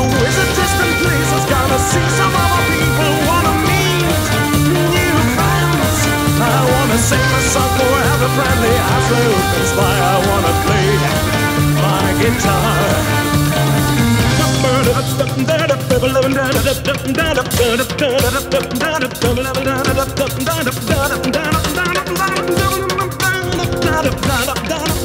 Who is a distant place is gonna see some other people wanna meet new friends. I wanna sing a song for every friend the eyes opens by. I wanna play my guitar.